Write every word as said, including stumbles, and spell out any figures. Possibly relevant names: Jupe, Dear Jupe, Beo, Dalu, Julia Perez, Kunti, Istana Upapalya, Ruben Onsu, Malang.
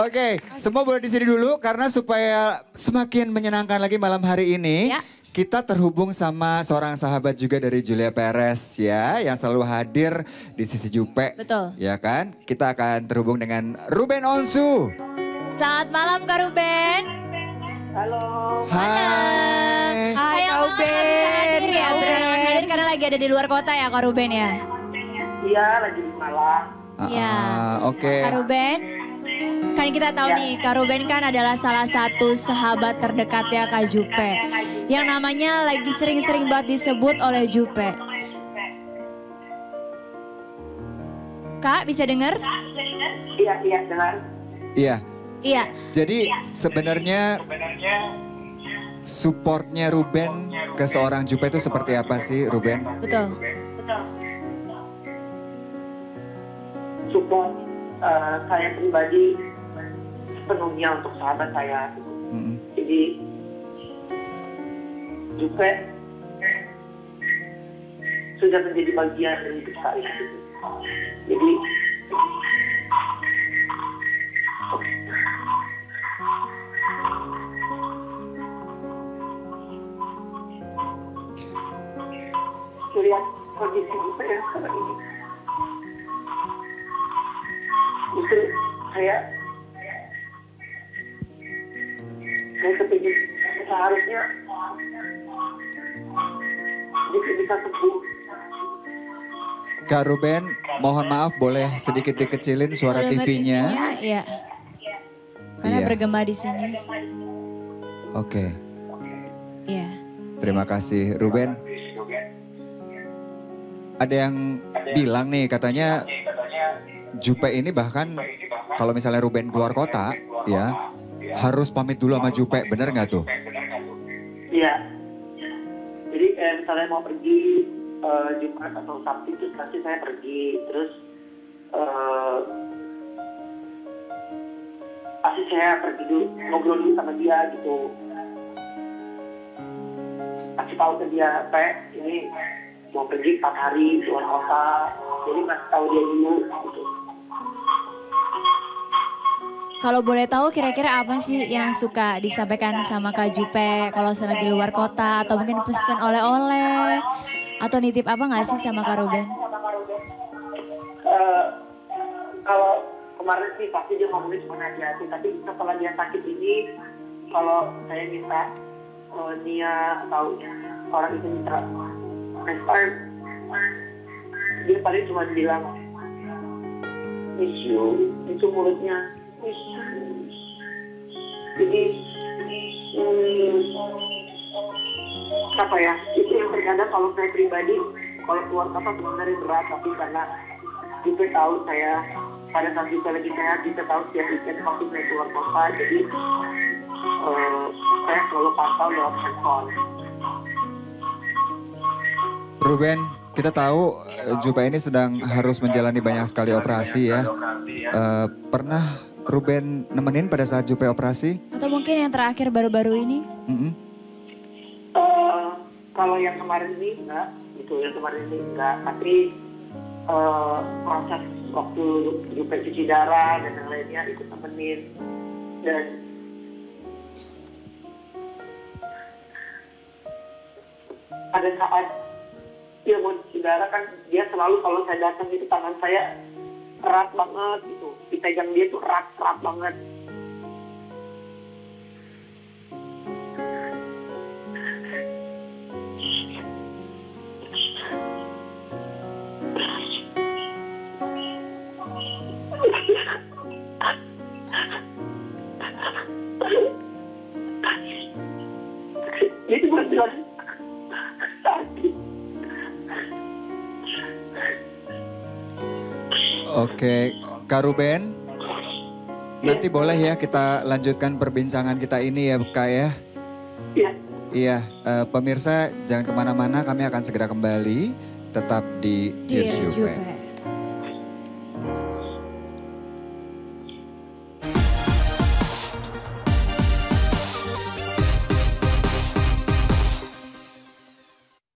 Oke, semua boleh di sini dulu karena supaya semakin menyenangkan lagi malam hari ini. Ya. Kita terhubung sama seorang sahabat juga dari Julia Perez ya, yang selalu hadir di sisi Jupe. Betul. Ya kan? Kita akan terhubung dengan Ruben Onsu. Selamat malam Kak Ruben. Halo. Hai. Hai Kak Ruben. Ya, hadir karena lagi ada di luar kota ya Kak Ruben ya? Iya, lagi di Malang. Iya. Oke. Okay. Kak Ruben. Kan kita tahu ya. nih, Kak Ruben kan adalah salah satu sahabat terdekatnya Kak Jupe. Yang namanya lagi sering-sering banget disebut oleh Jupe. Kak, bisa dengar? Iya, iya, dengar. Iya. Iya. Jadi sebenarnya supportnya Ruben ke seorang Jupe itu seperti apa sih, Ruben? Betul. Betul. Support uh, saya pribadi sepenuhnya untuk sahabat saya. Mm-hmm. Jadi Jupe sudah menjadi bagian dari hidup saya. Jadi lihat kondisi Jupe yang sekarang ini, itu saya saya kepingin seharusnya Jupe bisa sembuh. Kak Ruben, mohon maaf boleh sedikit dikecilin suara T V-nya. Iya. Karena iya. bergema di sini. Oke. Okay. Iya. Terima kasih Ruben. Ada yang bilang nih katanya Jupe ini bahkan kalau misalnya Ruben keluar kota ya harus pamit dulu sama Jupe, bener nggak tuh? Iya. Jadi eh, misalnya mau pergi Uh, Jumat atau Sabtu terus nanti saya pergi, terus uh, pasti saya pergi dulu, ngobrol dulu sama dia gitu, kasih tahu ke dia, Teh ini mau pergi empat hari luar kota, jadi kasih tahu dia dulu gitu. Kalau boleh tahu kira-kira apa sih yang suka disampaikan sama Kak Jupe kalau lagi luar kota, atau mungkin pesan oleh-oleh? Atau nitip apa nggak sih sama Kak Ruben? Uh, kalau kemarin sih pasti dia ngomongin cuma hati-hati, tapi setelah dia sakit ini, kalau saya minta uh, dia atau orang itu minta next time, dia paling cuma bilang miss you, itu mulutnya miss you. Jadi hmm, apa ya, itu yang terkadang kalau saya pribadi kalau keluar kota sebenarnya berat, tapi karena Jupe tahu saya pada saat Jupe lagi sehat, Jupe tahu setiap weekend waktu saya keluar kota, jadi uh, saya selalu pantau lewat handphone. Ruben, kita tahu Jupe ini sedang harus menjalani banyak sekali operasi ya, uh, pernah Ruben nemenin pada saat Jupe operasi? Atau mungkin yang terakhir baru-baru ini? Mm-hmm. Uh, kalau yang kemarin ini enggak, itu yang kemarin ini enggak, tapi uh, proses waktu Jupe cuci darah dan yang lainnya ikut temenin, dan pada saat dia mau cuci darah kan dia selalu kalau saya datang itu tangan saya erat banget gitu, dipegang dia tuh erat erat banget. Itu benar sakit. Oke, Kak Ruben, nanti boleh ya kita lanjutkan perbincangan kita ini ya, Kak ya? Iya. Iya, uh, pemirsa jangan kemana-mana, kami akan segera kembali, tetap di Dear Jupe.